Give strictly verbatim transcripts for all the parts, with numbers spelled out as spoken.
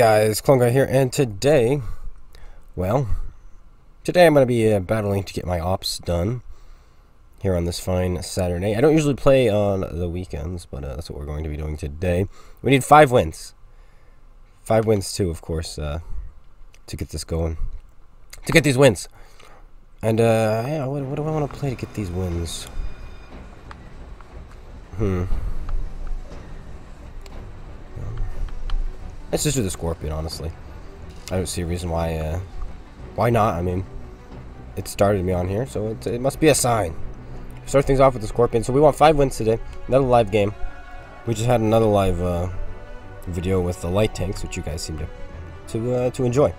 guys, CloneGuy here, and today, well, today I'm going to be uh, battling to get my ops done here on this fine Saturday. I don't usually play on the weekends, but uh, that's what we're going to be doing today. We need five wins. Five wins, too, of course, uh, to get this going. To get these wins. And, uh, yeah, what, what do I want to play to get these wins? Hmm. Let's just do the Scorpion, honestly. I don't see a reason why, uh, why not? I mean, it started me on here, so it, it must be a sign. Start things off with the Scorpion. So we want five wins today. Another live game. We just had another live uh, video with the light tanks, which you guys seem to to, uh, to enjoy.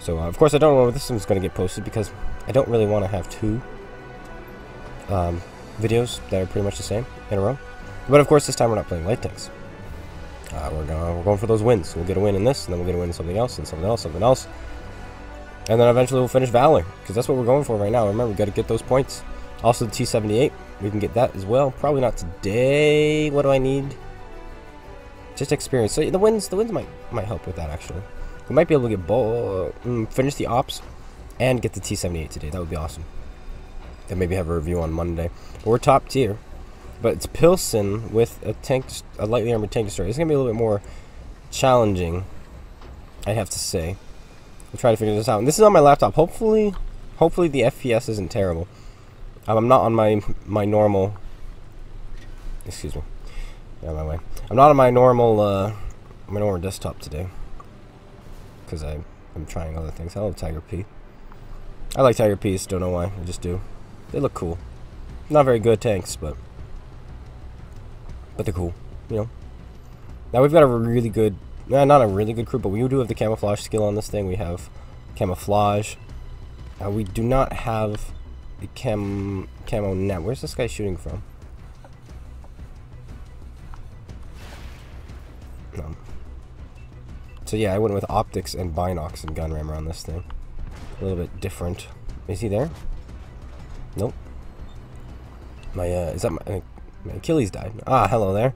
So, uh, of course, I don't know if this one's going to get posted because I don't really want to have two um, videos that are pretty much the same in a row. But, of course, this time we're not playing light tanks. Uh, we're, gonna, we're going for those wins. We'll get a win in this, and then we'll get a win in something else, and something else, something else. And then eventually we'll finish Valor, because that's what we're going for right now. Remember, we've got to get those points. Also, the T seventy-eight, we can get that as well. Probably not today. What do I need? Just experience. So the wins the wins might, might help with that, actually. We might be able to get both, uh, finish the ops and get the T seventy-eight today. That would be awesome. And maybe have a review on Monday. But we're top tier. But it's Pilsen with a tank, a lightly armored tank destroyer. It's going to be a little bit more challenging, I have to say. I'm trying to figure this out. And this is on my laptop. Hopefully, hopefully the F P S isn't terrible. I'm not on my my normal. Excuse me. Out of my way. I'm not on my normal uh, my normal desktop today because I I'm trying other things. I love Tiger P. I like Tiger P's. Don't know why. I just do. They look cool. Not very good tanks, but. But they're cool, you know. Now we've got a really good, nah, not a really good crew, but we do have the camouflage skill on this thing. We have camouflage. Uh, we do not have the cam camo net. Where's this guy shooting from? No. So yeah, I went with optics and binocs and gun rammer on this thing. A little bit different. Is he there? Nope. My uh, is that my? Uh, My Achilles died. Ah, hello there.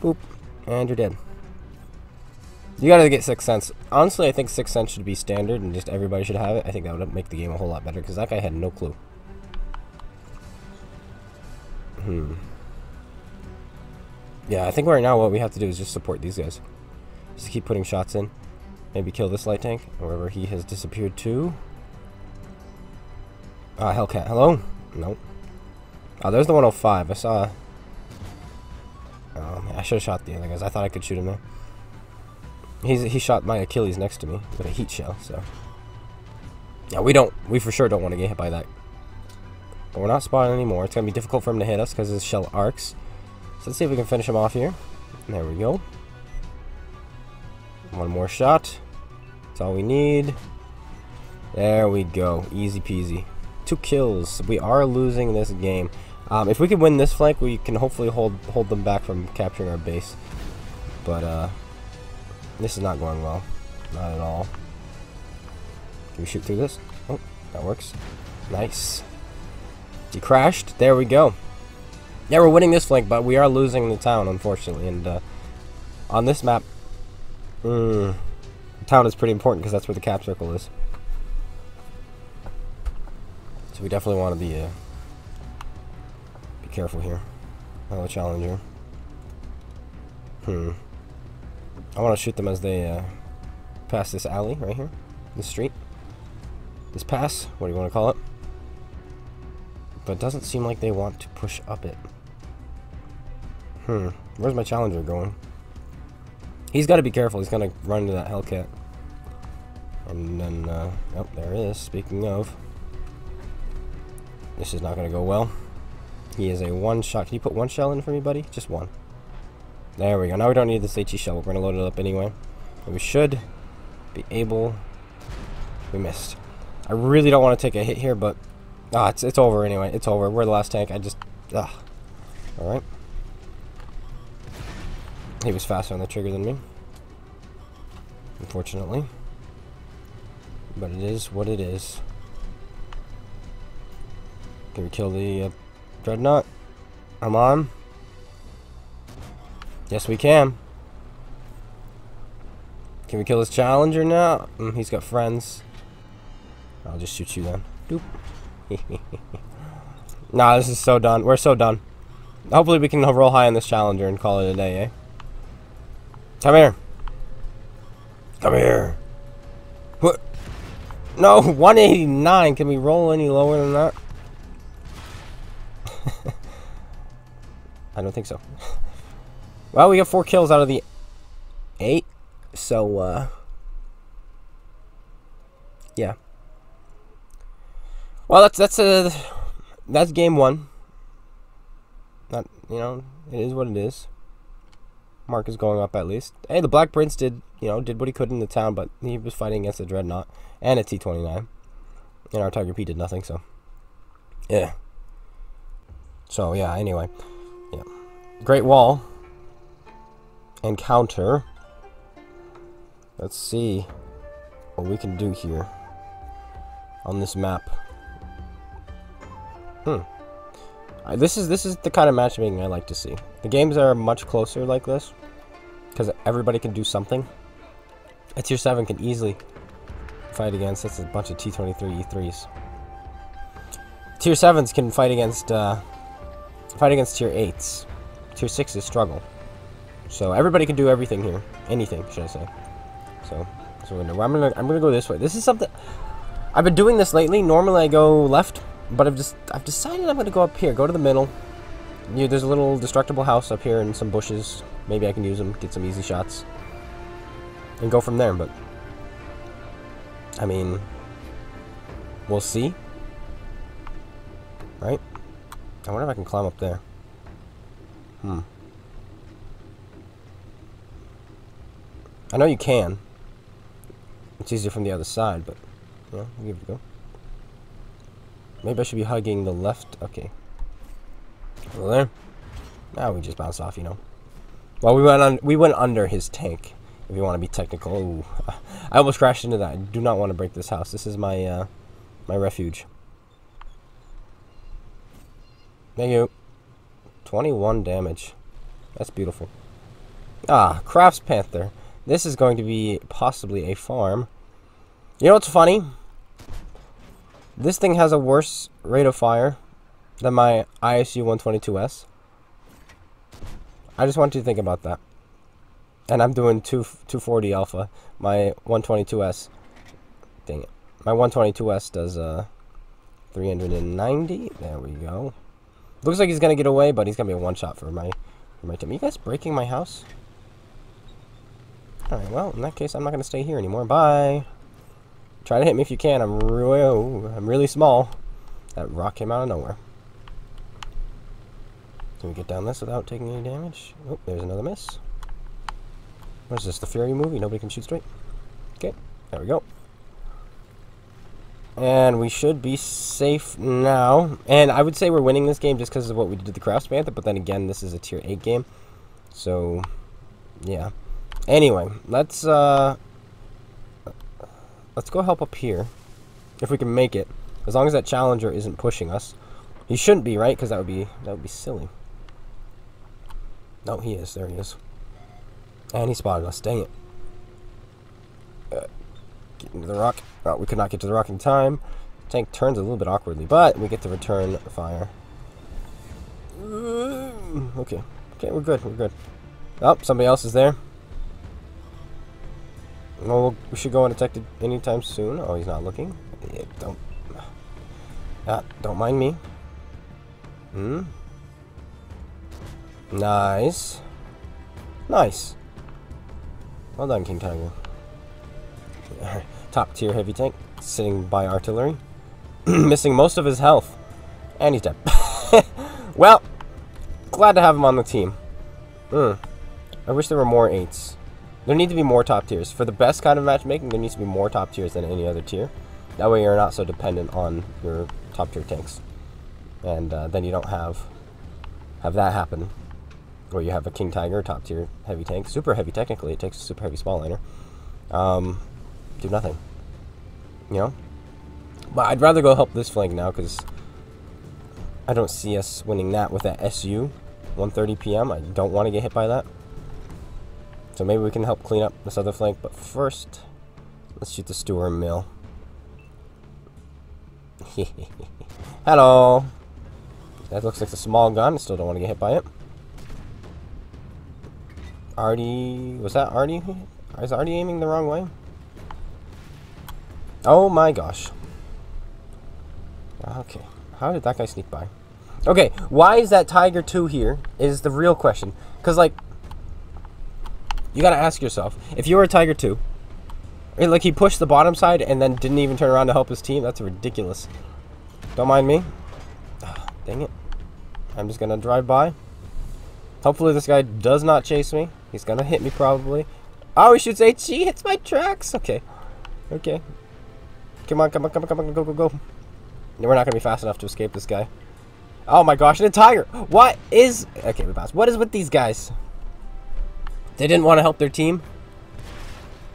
Boop. And you're dead. You gotta get Sixth Sense. Honestly, I think Sixth Sense should be standard and just everybody should have it. I think that would make the game a whole lot better because that guy had no clue. Hmm. Yeah, I think right now what we have to do is just support these guys. Just keep putting shots in. Maybe kill this light tank wherever he has disappeared to. Ah, Hellcat. Hello? Nope. Oh, there's the one oh five. I saw... Oh, man, I should have shot the other guys. I thought I could shoot him there. He's, he shot my Achilles next to me with a heat shell, so... Yeah, we don't... We for sure don't want to get hit by that. But we're not spawning anymore. It's going to be difficult for him to hit us because his shell arcs. So let's see if we can finish him off here. There we go. One more shot. That's all we need. There we go. Easy peasy. Two kills. We are losing this game. Um, if we can win this flank, we can hopefully hold hold them back from capturing our base. But uh, this is not going well, not at all. Can we shoot through this? Oh, that works. Nice. He crashed. There we go. Yeah, we're winning this flank, but we are losing the town, unfortunately. And uh, on this map, mm, the town is pretty important because that's where the cap circle is. So we definitely want to be uh, be careful here. Another challenger. Hmm. I want to shoot them as they uh, pass this alley right here, this street, this pass. What do you want to call it? But it doesn't seem like they want to push up it. Hmm. Where's my challenger going? He's got to be careful. He's gonna run into that Hellcat. And then, uh, oh, there it is. Speaking of. This is not going to go well. He is a one-shot. Can you put one shell in for me, buddy? Just one. There we go. Now we don't need this HE shell. We're going to load it up anyway. And we should be able... We missed. I really don't want to take a hit here, but... Ah, it's, it's over anyway. It's over. We're the last tank. I just... Ah. Alright. He was faster on the trigger than me. Unfortunately. But it is what it is. Can we kill the uh, dreadnought? I'm on. Yes, we can. Can we kill this challenger now? Mm, he's got friends. I'll just shoot you then. Doop. Nah, this is so done. We're so done. Hopefully we can roll high on this challenger and call it a day, eh? Come here. Come here. What? No, one eighty-nine. Can we roll any lower than that? I don't think so. Well, we got four kills out of the eight. So, uh... yeah. Well, that's, that's, uh... that's game one. Not, you know, it is what it is. Mark is going up at least. Hey, the Black Prince did, you know, did what he could in the town, but he was fighting against a Dreadnought and a T twenty-nine. And our Tiger P did nothing, so. Yeah. So, yeah, anyway. Yeah. Great Wall. Encounter. Let's see what we can do here on this map. Hmm. I, this is this is the kind of matchmaking I like to see. The games are much closer like this because everybody can do something. A tier seven can easily fight against that's a bunch of T twenty-three E threes. Tier sevens can fight against uh, fight against tier eights. Tier sixes struggle. So everybody can do everything here. Anything, should I say? So, so I'm gonna I'm gonna go this way. This is something I've been doing this lately. Normally I go left. But I've just I've decided I'm gonna go up here, go to the middle. Yeah, there's a little destructible house up here and some bushes. Maybe I can use them, get some easy shots, and go from there. But I mean, we'll see, right? I wonder if I can climb up there. Hmm. I know you can. It's easier from the other side, but yeah, we'll give it a go. Maybe I should be hugging the left. Okay. Over there. Now we just bounce off, you know. Well, we went on. We went under his tank. If you want to be technical. Ooh. I almost crashed into that. I do not want to break this house. This is my uh, my refuge. Thank you. twenty-one damage. That's beautiful. Ah, Crafts Panther. This is going to be possibly a farm. You know what's funny? This thing has a worse rate of fire than my I S U one twenty-two S. I just want you to think about that. And I'm doing two forty alpha. My one twenty-two S. Dang it. My one twenty-two S does uh, three ninety. There we go. Looks like he's going to get away, but he's going to be a one-shot for my, for my team. Are you guys breaking my house? Alright, well, in that case, I'm not going to stay here anymore. Bye! Try to hit me if you can. I'm really, oh, I'm really small. That rock came out of nowhere. Can we get down this without taking any damage? Oh, there's another miss. What is this? The Fury movie? Nobody can shoot straight. Okay, there we go. And we should be safe now. And I would say we're winning this game just because of what we did to the Crafts Panther. But then again, this is a tier eight game, so yeah. Anyway, let's uh. Let's go help up here, if we can make it. As long as that challenger isn't pushing us, he shouldn't be, right? Because that would be that would be silly. No, he is. There he is, and he spotted us. Dang it! Uh, get into the rock. Oh, we could not get to the rock in time. Tank turns a little bit awkwardly, but we get to return fire. Okay, okay, we're good. We're good. Oh, somebody else is there. Well, we should go undetected anytime soon. Oh, he's not looking. Yeah, don't, ah, don't mind me. Hmm. Nice. Nice. Well done, King Tiger. Top tier heavy tank, sitting by artillery, missing most of his health, and he's dead. Well, glad to have him on the team. Hmm. I wish there were more eights. There need to be more top tiers. For the best kind of matchmaking, there needs to be more top tiers than any other tier. That way you're not so dependent on your top tier tanks. And uh, then you don't have have that happen. Or you have a King Tiger, top tier heavy tank. Super heavy, technically. It takes a super heavy small liner. Um, do nothing. You know? But I'd rather go help this flank now, because I don't see us winning that with that S U one thirty P M. I don't want to get hit by that. So maybe we can help clean up this other flank, but first, let's shoot the Stuart Mill. Hello! That looks like a small gun, still don't want to get hit by it. Artie, was that Artie? Is Artie aiming the wrong way? Oh my gosh. Okay, how did that guy sneak by? Okay, why is that Tiger two here is the real question. Because, like, you gotta ask yourself, if you were a Tiger two, and, like, he pushed the bottom side and then didn't even turn around to help his team, that's ridiculous. Don't mind me. Ugh, dang it. I'm just gonna drive by. Hopefully this guy does not chase me. He's gonna hit me probably. Oh, he shoots H. He hits my tracks. Okay. Okay. Come on, come on, come on, come on, go, go, go. No, we're not gonna be fast enough to escape this guy. Oh my gosh, and a tiger! What is... Okay, we passed. What is with these guys? They didn't want to help their team.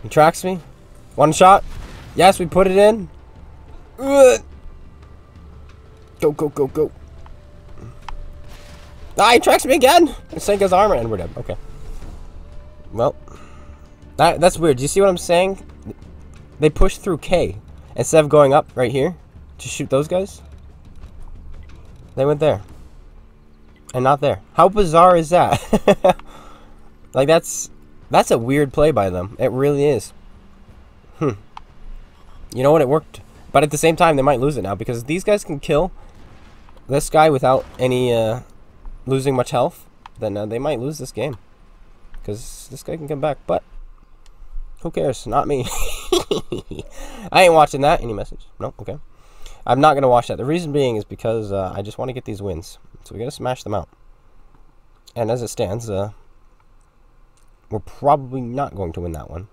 He tracks me. One shot. Yes, we put it in. Ugh. Go, go, go, go. Ah, he tracks me again! And sank his armor, and we're dead. Okay. Well, that, that's weird. Do you see what I'm saying? They pushed through K. Instead of going up right here to shoot those guys, they went there. And not there. How bizarre is that? Like, that's... That's a weird play by them. It really is. Hmm. You know what? It worked. But at the same time, they might lose it now, because these guys can kill this guy without any... Uh, losing much health, then uh, they might lose this game, because this guy can come back, but who cares? Not me. I ain't watching that. Any message? No? Okay. I'm not going to watch that. The reason being is because uh, I just want to get these wins, so we got to smash them out, and as it stands, uh, we're probably not going to win that one,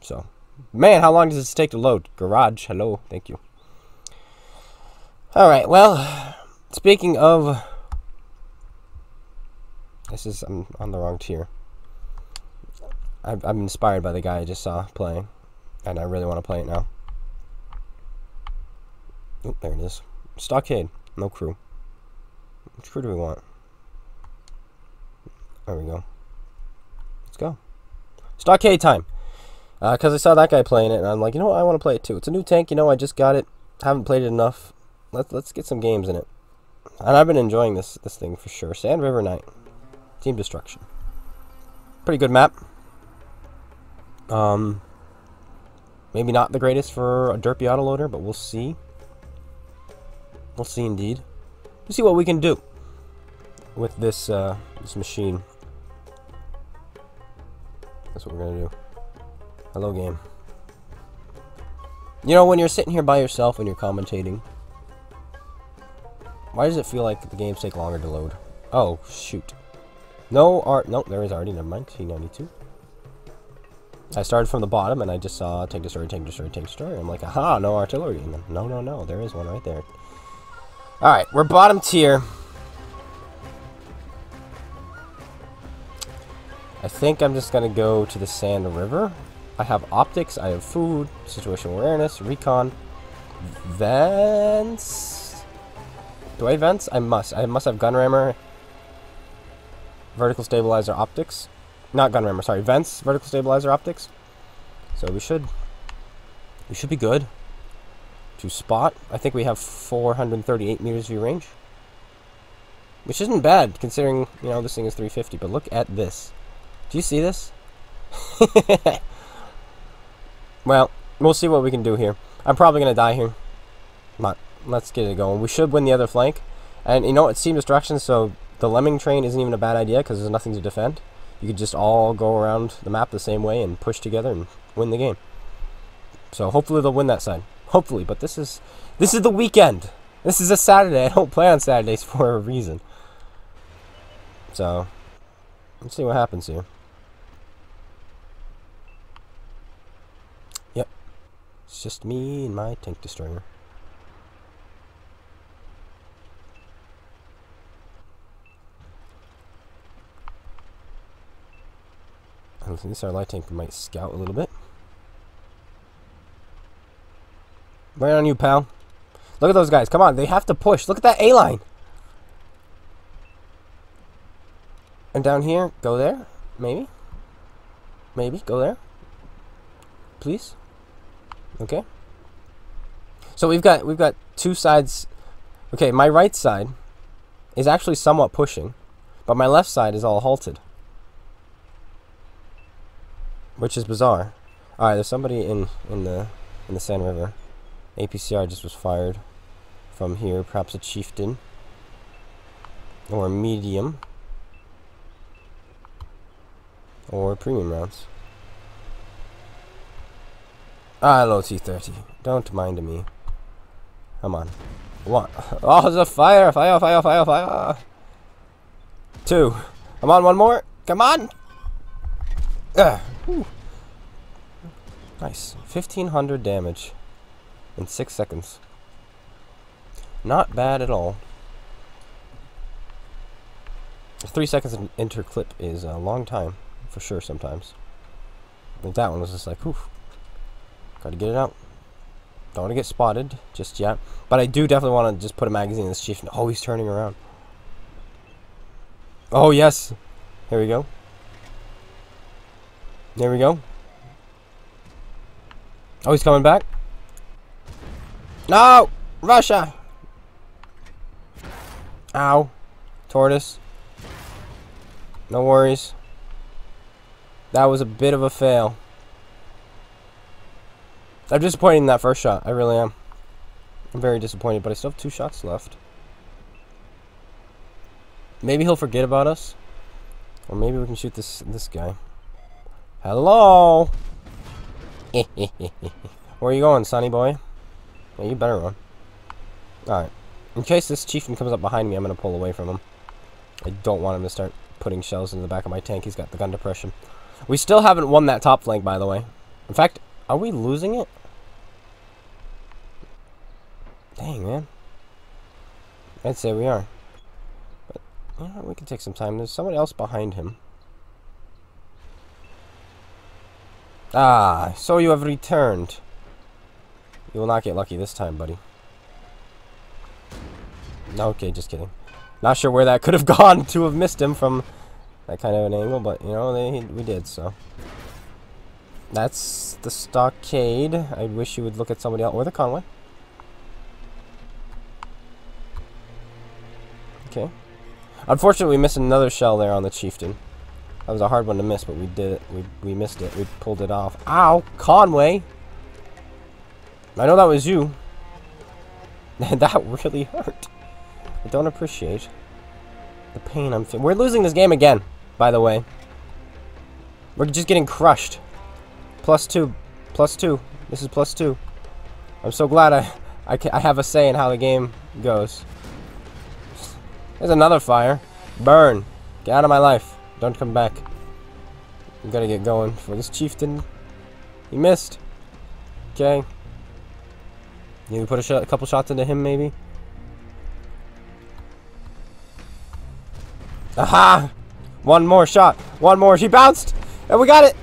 so, man, how long does this take to load? Garage, hello, thank you. Alright, well, speaking of... This is, I'm on the wrong tier. I've, I'm inspired by the guy I just saw playing, and I really want to play it now. Oh, there it is. Stockade, no crew. Which crew do we want? There we go. Let's go. Stockade time! Because uh, I saw that guy playing it, and I'm like, you know what, I want to play it too. It's a new tank, you know, I just got it. Haven't played it enough. Let's, let's get some games in it. And I've been enjoying this, this thing for sure. Sand River Knight. Team Destruction. Pretty good map. Um, maybe not the greatest for a derpy autoloader, but we'll see. We'll see indeed. We'll see what we can do with this, uh, this machine. That's what we're going to do. Hello, game. You know, when you're sitting here by yourself and you're commentating, why does it feel like the games take longer to load? Oh, shoot. No art. No, there is already. Never mind. T ninety-two. I started from the bottom and I just saw tank destroyer, tank destroyer, tank destroyer. I'm like, aha, no artillery in them. No, no, no. There is one right there. Alright, we're bottom tier. I think I'm just going to go to the Sand River. I have optics. I have food, situational awareness, recon, vents. Do I vents? I must. I must have gun rammer. Vertical stabilizer optics. Not gun rammer, sorry. Vents, vertical stabilizer optics. So we should we should be good to spot. I think we have four hundred thirty-eight meters view range, which isn't bad considering, you know, this thing is three fifty, but look at this. Do you see this? Well, we'll see what we can do here. I'm probably going to die here. Come on, let's get it going. We should win the other flank. And you know, it's team destruction, so the lemming train isn't even a bad idea because there's nothing to defend. You could just all go around the map the same way and push together and win the game. So hopefully they'll win that side. Hopefully, but this is this is the weekend. This is a Saturday. I don't play on Saturdays for a reason. So let's see what happens here. Yep. It's just me and my tank destroyer. At least our light tank might scout a little bit. Right on you, pal. Look at those guys. Come on. They have to push. Look at that A-line. And down here, go there, maybe. Maybe go there, please. Okay. So we've got we've got two sides. Okay, my right side is actually somewhat pushing, but my left side is all halted, which is bizarre. All right, there's somebody in in the in the Sand River. A P C R just was fired from here. Perhaps a chieftain or medium or premium rounds. Ah, hello T thirty. Don't mind me. Come on. One. Oh, there's a fire! Fire! Fire! Fire! Fire! Two. Come on, one more. Come on. Ugh. Nice. fifteen hundred damage in six seconds. Not bad at all. Three seconds in interclip is a long time, for sure, sometimes. But that one was just like, oof. Gotta get it out. Don't want to get spotted just yet. But I do definitely want to just put a magazine in this chief. Oh, he's turning around. Oh, yes. Here we go. There we go. Oh, he's coming back. No! Russia! Ow. Tortoise. No worries. That was a bit of a fail. I'm disappointed in that first shot. I really am. I'm very disappointed, but I still have two shots left. Maybe he'll forget about us. Or maybe we can shoot this this guy. Hello! Where are you going, sonny boy? Well, you better run. Alright. In case this chieftain comes up behind me, I'm going to pull away from him. I don't want him to start putting shells into the back of my tank. He's got the gun depression. We still haven't won that top flank, by the way. In fact, are we losing it? Dang, man. I'd say we are. But, you know, we can take some time. There's someone else behind him. Ah, so you have returned. You will not get lucky this time, buddy. Okay, just kidding. Not sure where that could have gone to have missed him from that kind of an angle, but, you know, they, we did, so. That's the Stockade. I wish you would look at somebody else, or the Conway. Okay. Unfortunately, we missed another shell there on the Chieftain. That was a hard one to miss, but we did it. We, we missed it. We pulled it off. Ow! Conway! I know that was you. That really hurt. I don't appreciate the pain I'm feeling. We're losing this game again, by the way. We're just getting crushed. Plus two. Plus two. This is plus two. I'm so glad I, I, can, I have a say in how the game goes. There's another fire. Burn. Get out of my life. Don't come back. I'm gonna get going for this chieftain. He missed. Okay. You put a, shot, a couple shots into him, maybe? Aha! One more shot. One more. She bounced! And we got it!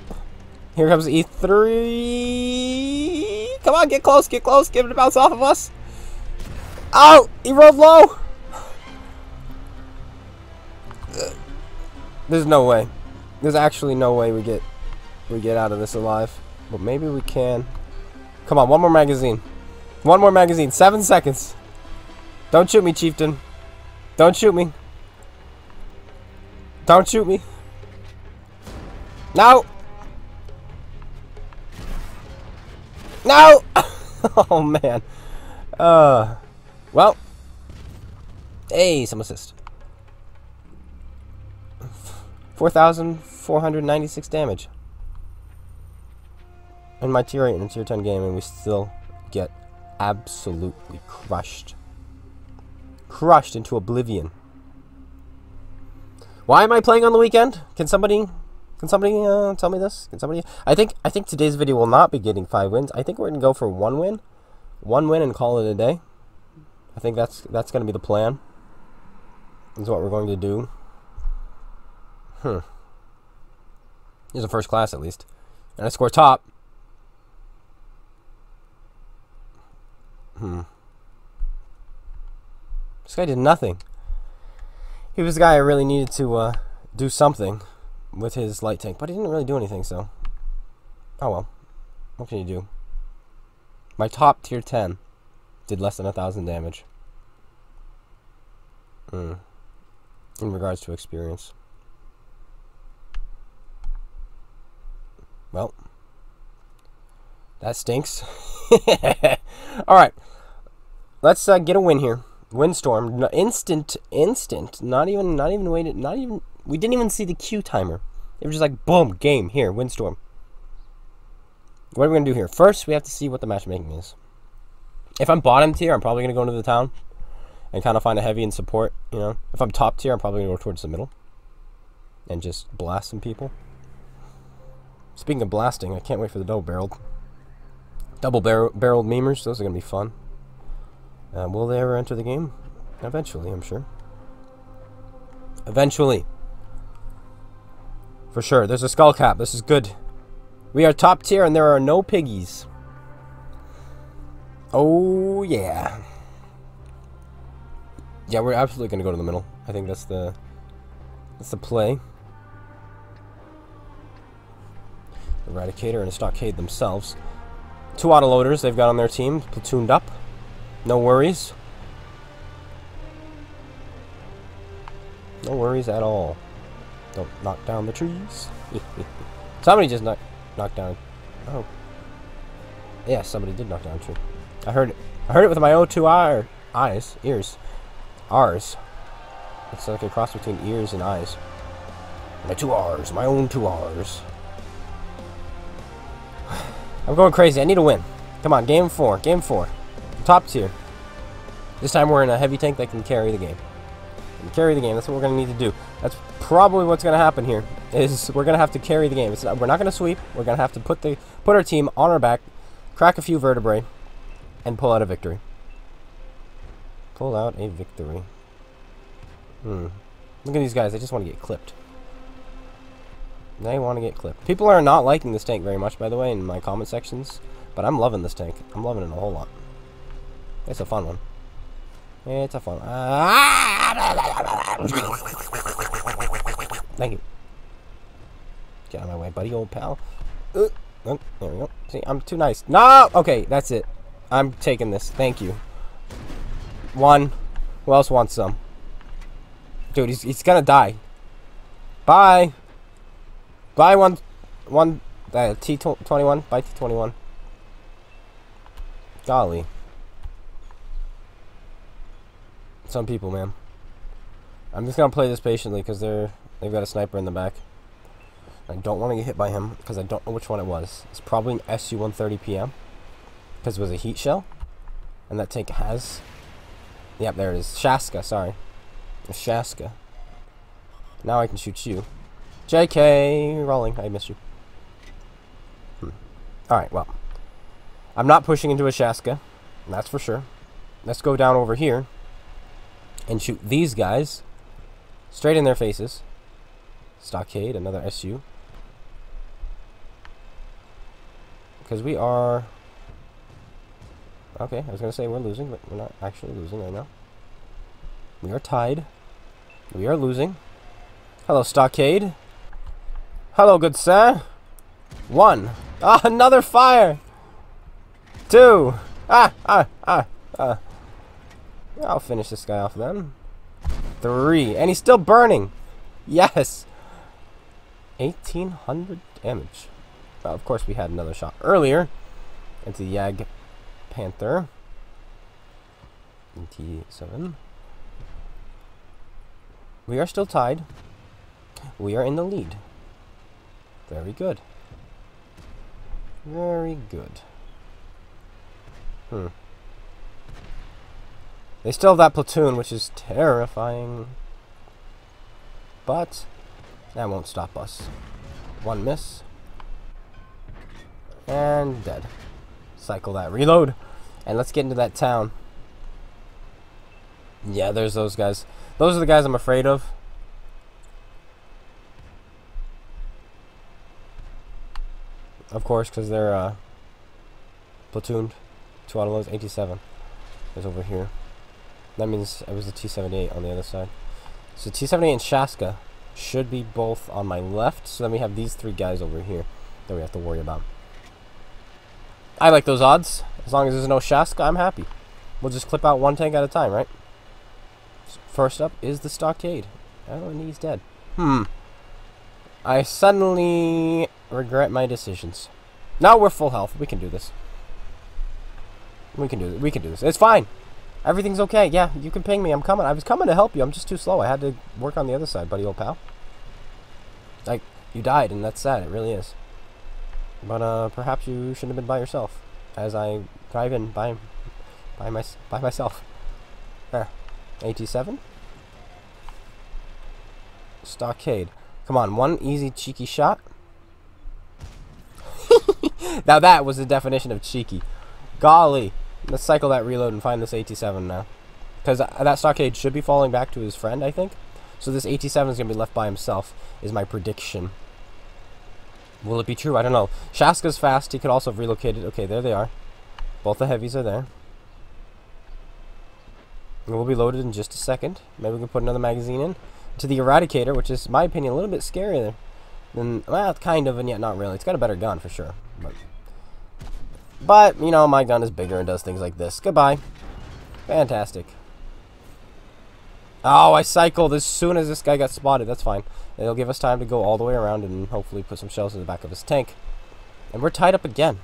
Here comes E three. Come on, get close, get close. Give it a bounce off of us. Oh, he rolled low. There's no way. There's actually no way we get we get out of this alive. But maybe we can. Come on, one more magazine. One more magazine. Seven seconds. Don't shoot me, chieftain. Don't shoot me. Don't shoot me. No. No! Oh, man. Uh, well. Hey, some assist. four thousand four hundred ninety-six damage. In my tier eight and tier ten game, and we still get absolutely crushed. Crushed into oblivion. Why am I playing on the weekend? Can somebody... Can somebody uh, tell me this? Can somebody? I think I think today's video will not be getting five wins. I think we're gonna go for one win, one win, and call it a day. I think that's that's gonna be the plan. Is what we're going to do. Hmm. Here's a first class at least, and I score top. Hmm. This guy did nothing. He was the guy I really needed to uh, do something with his light tank, but he didn't really do anything, so Oh well, what can you do? My top tier ten did less than a thousand damage. Hmm. In regards to experience. Well, that stinks. Alright, let's uh, get a win here. Windstorm, no, instant, instant, not even, not even waited, not even, we didn't even see the queue timer. It was just like, boom, game, here, windstorm. What are we going to do here? First, we have to see what the matchmaking is. If I'm bottom tier, I'm probably going to go into the town and kind of find a heavy and support, you know. If I'm top tier, I'm probably going to go towards the middle and just blast some people. Speaking of blasting, I can't wait for the double-barreled. Double-barreled memers, those are going to be fun. Uh, will they ever enter the game? Eventually, I'm sure. Eventually. For sure. There's a skull cap. This is good. We are top tier and there are no piggies. Oh, yeah. Yeah, we're absolutely going to go to the middle. I think that's the, that's the play. Eradicator and a Stockade themselves. Two autoloaders they've got on their team, platooned up. No worries. No worries at all. Don't knock down the trees. Somebody just knocked knocked down. Oh. Yeah, somebody did knock down a tree. I heard it. I heard it with my own two eye, eyes. Ears. R's. It's like a cross between ears and eyes. My two R's. My own two R's. I'm going crazy. I need a win. Come on, game four. Game four. Top tier. This time we're in a heavy tank that can carry the game. Can carry the game. That's what we're going to need to do. That's probably what's going to happen here. Is we're going to have to carry the game. It's not, we're not going to sweep. We're going to have to put the put our team on our back, crack a few vertebrae, and pull out a victory. Pull out a victory. Hmm. Look at these guys. They just want to get clipped. They want to get clipped. People are not liking this tank very much, by the way, in my comment sections. But I'm loving this tank. I'm loving it a whole lot. It's a fun one. It's a fun one. Ah! Thank you. Get out of my way, buddy, old pal. Uh, oh, there we go. See, I'm too nice. No! Okay, that's it. I'm taking this. Thank you. One. Who else wants some? Dude, he's, he's gonna die. Bye. Bye, one. One. Uh, T twenty-one. Bye, T twenty-one. Golly. Some people, man. I'm just gonna play this patiently because they're they've got a sniper in the back. I don't want to get hit by him because I don't know which one it was. It's probably an S U one thirty P M because it was a heat shell, and that tank has. Yep, there it is. Shashka, sorry, it's Shashka. Now I can shoot you. J K Rowling, I miss you. Hmm. All right, well, I'm not pushing into a Shashka, that's for sure. Let's go down over here. And shoot these guys straight in their faces. Stockade, another S U. Because we are... Okay, I was going to say we're losing, but we're not actually losing right now. We are tied. We are losing. Hello, Stockade. Hello, good sir. One. Ah, another fire. Two. Ah, ah, ah, ah. I'll finish this guy off then. Three. And he's still burning. Yes. eighteen hundred damage. Well, of course, we had another shot earlier. Into the Jag Panther. T seven. We are still tied. We are in the lead. Very good. Very good. Hmm. They still have that platoon, which is terrifying. But that won't stop us. One miss. And dead. Cycle that. Reload. And let's get into that town. Yeah, there's those guys. Those are the guys I'm afraid of. Of course, because they're uh, platooned. Two autoloads, A T seven is over here. That means it was a T seventy-eight on the other side. So T seventy-eight and Shashka should be both on my left. So then we have these three guys over here that we have to worry about. I like those odds. As long as there's no Shashka, I'm happy. We'll just clip out one tank at a time, right? First up is the Stockade. Oh, and he's dead. Hmm. I suddenly regret my decisions. Now we're full health. We can do this. We can do this. We can do this. It's fine. Everything's okay. Yeah, you can ping me. I'm coming. I was coming to help you. I'm just too slow. I had to work on the other side, buddy, old pal. Like, you died, and that's sad. It really is. But uh, perhaps you shouldn't have been by yourself. As I drive in by, by my, by myself. There, A T seven. Stockade. Come on, one easy cheeky shot. Now that was the definition of cheeky. Golly, let's cycle that reload and find this A T seven now, because that Stockade should be falling back to his friend, I think. So this A T seven is going to be left by himself, is my prediction. Will it be true? I don't know. Shashka's fast. He could also have relocated. Okay, there they are. Both the heavies are there. It will be loaded in just a second. Maybe we can put another magazine in. To the Eradicator, which is, in my opinion, a little bit scarier than... Well, kind of, and yet not really. It's got a better gun, for sure. But, but you know, my gun is bigger and does things like this. Goodbye. Fantastic. Oh, I cycled as soon as this guy got spotted. That's fine. It'll give us time to go all the way around and hopefully put some shells in the back of his tank. And we're tied up again.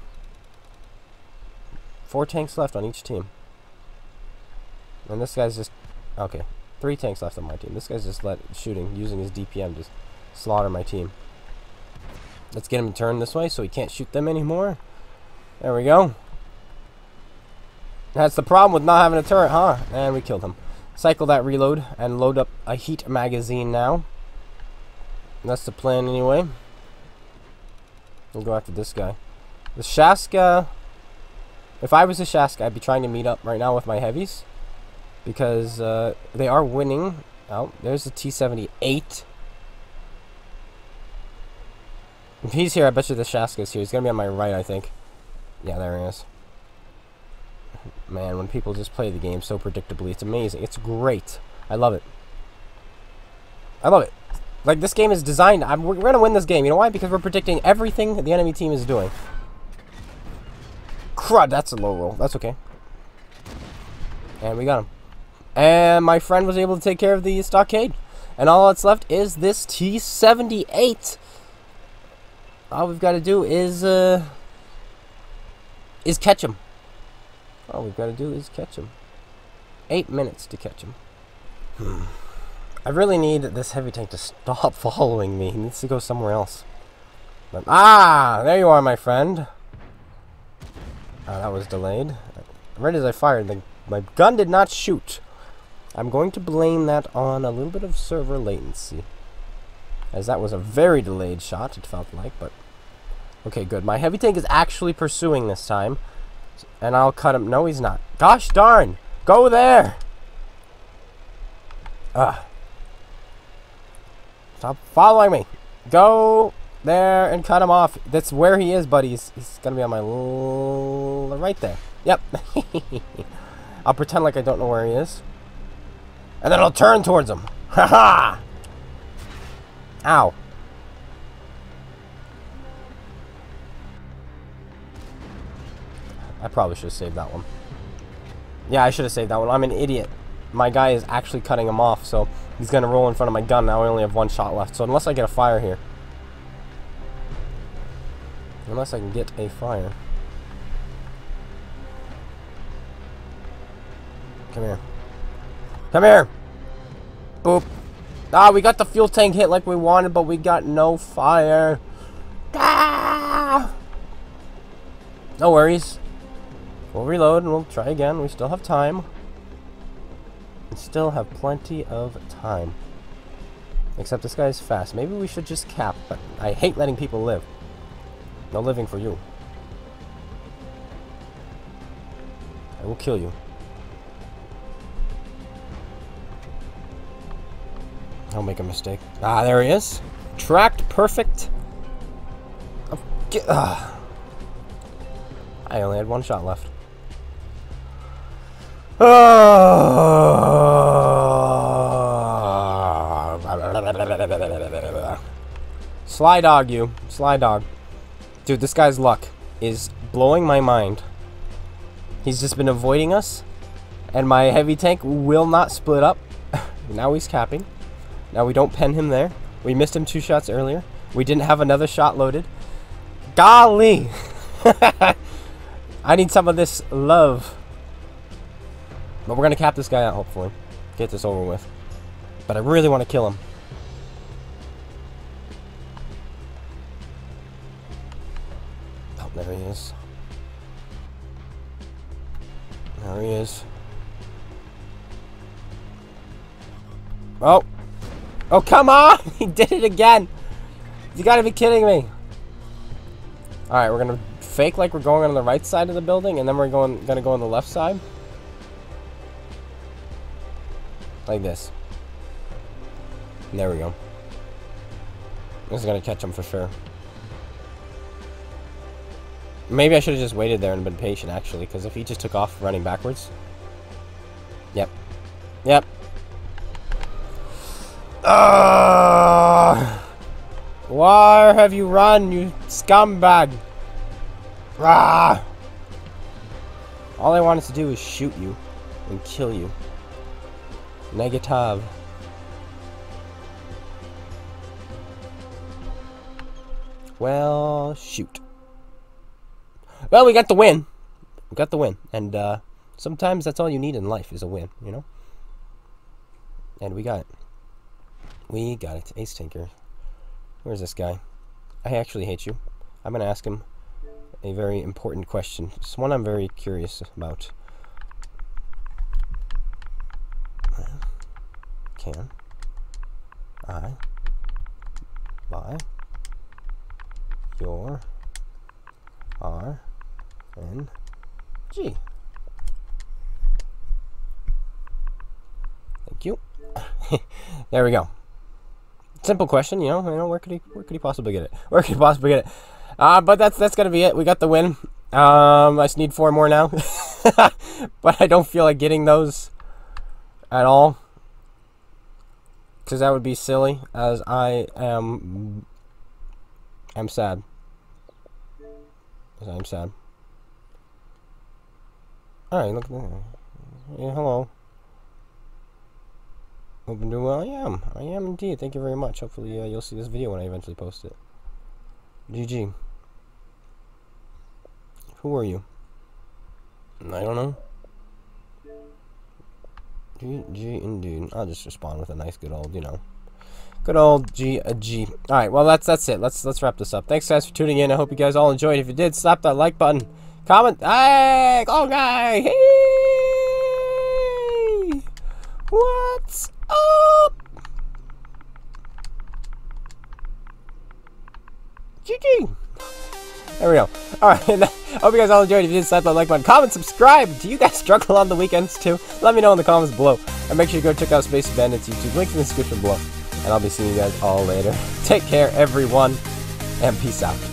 Four tanks left on each team. And this guy's just... Okay. Three tanks left on my team. This guy's just let shooting, using his D P M to slaughter my team. Let's get him to turn this way so he can't shoot them anymore. There we go. That's the problem with not having a turret, huh? And we killed him. Cycle that reload and load up a heat magazine now. That's the plan anyway. We'll go after this guy. The Shashka... If I was a Shashka, I'd be trying to meet up right now with my heavies. Because uh, they are winning. Oh, there's the T seventy-eight. If he's here, I bet you the Shashka's here. He's going to be on my right, I think. Yeah, there he is. Man, when people just play the game so predictably, it's amazing. It's great. I love it. I love it. Like, this game is designed... I'm, we're going to win this game. You know why? Because we're predicting everything that the enemy team is doing. Crud, that's a low roll. That's okay. And we got him. And my friend was able to take care of the Stockade. And all that's left is this T seventy-eight. All we've got to do is... Uh, is catch him. All we've got to do is catch him. Eight minutes to catch him. Hmm. I really need this heavy tank to stop following me. He needs to go somewhere else. But, ah! There you are, my friend. Oh, that was delayed. Right as I fired, the, my gun did not shoot. I'm going to blame that on a little bit of server latency. As that was a very delayed shot, it felt like, but... Okay, good. My heavy tank is actually pursuing this time. And I'll cut him. No, he's not. Gosh darn! Go there! Ugh. Stop following me. Go there and cut him off. That's where he is, buddy. He's, he's going to be on my l right there. Yep. I'll pretend like I don't know where he is. And then I'll turn towards him. Ha-ha! Ow. I probably should have saved that one. Yeah, I should have saved that one. I'm an idiot. My guy is actually cutting him off, so... He's going to roll in front of my gun. Now I only have one shot left. So unless I get a fire here. Unless I can get a fire. Come here. Come here! Boop. Ah, we got the fuel tank hit like we wanted, but we got no fire. Ah! No worries. We'll reload and we'll try again. We still have time. Still have plenty of time. Except this guy is fast. Maybe we should just cap, but I hate letting people live. No living for you. I will kill you. I'll make a mistake. Ah, there he is. Tracked perfect. I only had one shot left. Sly dog, you. Sly dog. Dude, this guy's luck is blowing my mind. He's just been avoiding us, and my heavy tank will not split up. Now he's capping. Now we don't pen him there. We missed him two shots earlier. We didn't have another shot loaded. Golly! I need some of this love. But we're going to cap this guy out, hopefully. Get this over with. But I really want to kill him. Oh, there he is. There he is. Oh. Oh, come on! He did it again! You gotta be kidding me! Alright, we're gonna fake like we're going on the right side of the building, and then we're going gonna go on the left side. Like this. There we go. This is gonna catch him for sure. Maybe I should have just waited there and been patient, actually, because if he just took off running backwards... Yep. Yep. Uh, why have you run, you scumbag? Rah! All I wanted to do is shoot you and kill you. Negative. Well, shoot. Well, we got the win. We got the win. And uh, sometimes that's all you need in life is a win, you know? And we got it. We got it. Ace Tinker. Where's this guy? I actually hate you. I'm going to ask him a very important question. It's one I'm very curious about. Can I buy your R N G? Thank you. There we go. Simple question, you know, you know, where could he, where could he possibly get it? Where could he possibly get it? Uh, but that's that's gonna be it. We got the win. Um, I just need four more now, but I don't feel like getting those at all, because that would be silly. As I am, I'm sad. As I'm sad. All right, look. Yeah, hello. Hope I'm doing well. I am. I am indeed. Thank you very much. Hopefully uh, you'll see this video when I eventually post it. G G. Who are you? I don't know. G G indeed. I'll just respond with a nice good old, you know. Good old G a G. Alright, well that's that's it. Let's let's wrap this up. Thanks guys for tuning in. I hope you guys all enjoyed. If you did, slap that like button. Comment. Hey! Oh guy! Hey! What? Up. G G. There we go. Alright, hope you guys all enjoyed. If you did, slap that like button. Comment, subscribe. Do you guys struggle on the weekends too? Let me know in the comments below. And make sure you go check out Space Bandits YouTube. Link in the description below. And I'll be seeing you guys all later. Take care, everyone. And peace out.